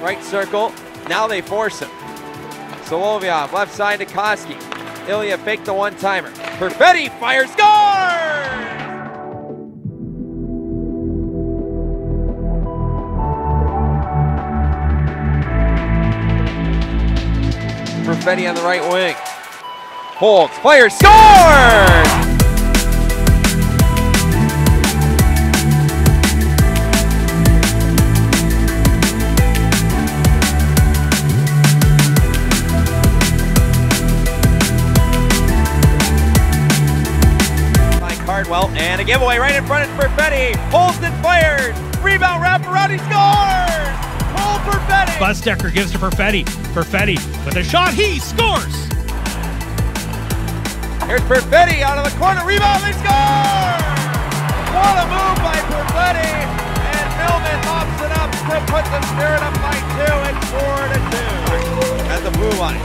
Right circle, now they force him. Solovyov, left side to Koski. Ilya faked the one-timer. Perfetti fires, scores! Perfetti on the right wing. Holt, fires, scores! Well, and a giveaway right in front of Perfetti. Holston fires. Rebound, Rapparotti scores! Hold Perfetti! Bustekker gives to Perfetti. Perfetti with a shot, he scores! Here's Perfetti out of the corner. Rebound, they score! What a move by Perfetti! And Melvin hops it up to put the Spirit up by 2. It's 4-2. That's a move on it.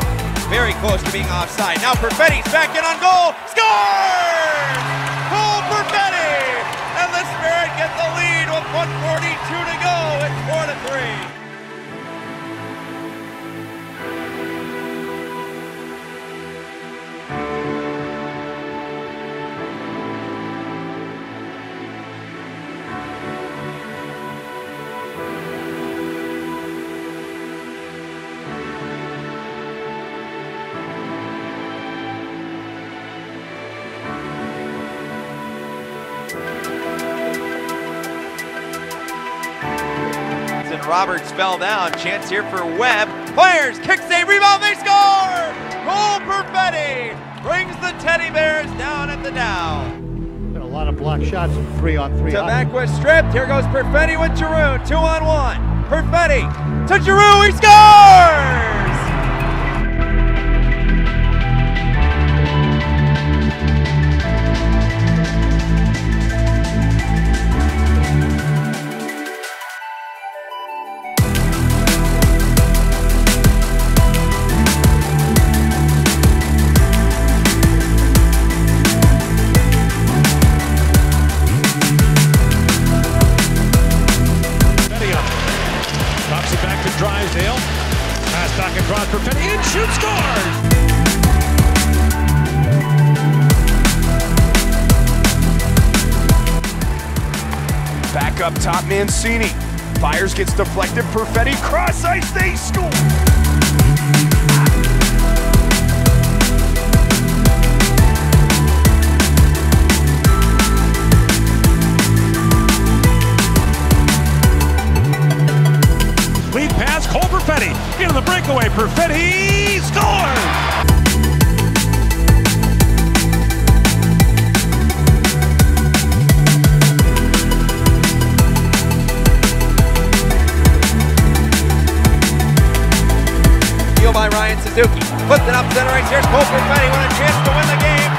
Very close to being offside. Now Perfetti's back in on goal. Scores! Perfetti, and the Spirit get the lead with 1:42 to go. It's 4-3. Roberts fell down, chance here for Webb. Byers, kick save, rebound, they score! Goal Perfetti brings the Teddy Bears down at the now. Been a lot of block shots from 3-on-3. Tabak was stripped, here goes Perfetti with Giroux, 2-on-1. Perfetti to Giroux, he scores! Drive, Dale. Pass back across Perfetti, in shoot, scores! Back up top, Mancini. Byers gets deflected, Perfetti, cross ice, they score! Perfetti in the breakaway. Perfetti scores. Steal by Ryan Saduki. Puts it up center ice. Here's Perfetti with a chance to win the game.